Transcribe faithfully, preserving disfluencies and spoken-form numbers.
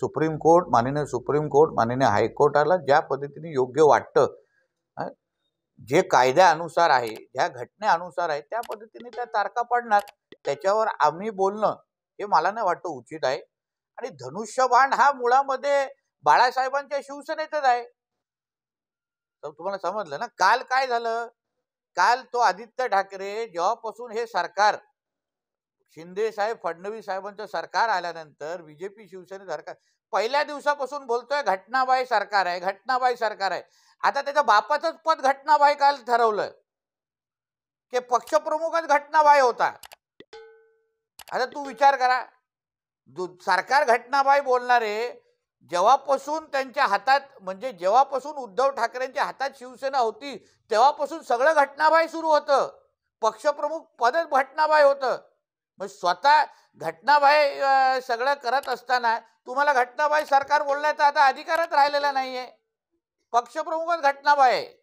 Supreme court माननीय supreme court माननीय हायकोर्टाला ज्या पद्धतीने योग्य वाटतं, जे कायद्यानुसार आहे, ज्या घटनेनुसार आहे, त्या पद्धतीने त्या तारखा पडणार, त्याच्यावर आम्ही बोलणं हे मला नाही वाटतं उचित आहे। आणि धनुष्यबाण हा मुळामध्ये बाळासाहेबांच्या शिवसेनेतच आहे। तर तुम्हाला समजलं ना, काल काय झालं? काल तो आदित्य ठाकरे जेव्हापासून हे सरकार शिंदे साहेब फडणवीस साहेबांचं सरकार आल्यानंतर बीजेपी शिवसेना सरकार पहिल्या दिवसापासून बोलतोय घटनाबाई सरकार आहे, घटनाबाई सरकार आहे। आता त्याच्या बापाचंच पद घटनाबाई काल ठरवलं की पक्षप्रमुखच घटनाबाई होता। आता तू विचार करा, सरकार घटनाबाई बोलणारे जेव्हापासून त्यांच्या हातात म्हणजे जेव्हापासून उद्धव ठाकरेंच्या हातात शिवसेना होती तेव्हापासून सगळं घटनाबाई सुरू होतं, पक्षप्रमुख पदच घटनाबाई होतं। मग स्वतः घटनाबाई सगळं करत असताना तुम्हाला घटनाबाई सरकार बोलण्याचा आता अधिकारच राहिलेला नाहीये, पक्षप्रमुखच घटनाबाई आहे।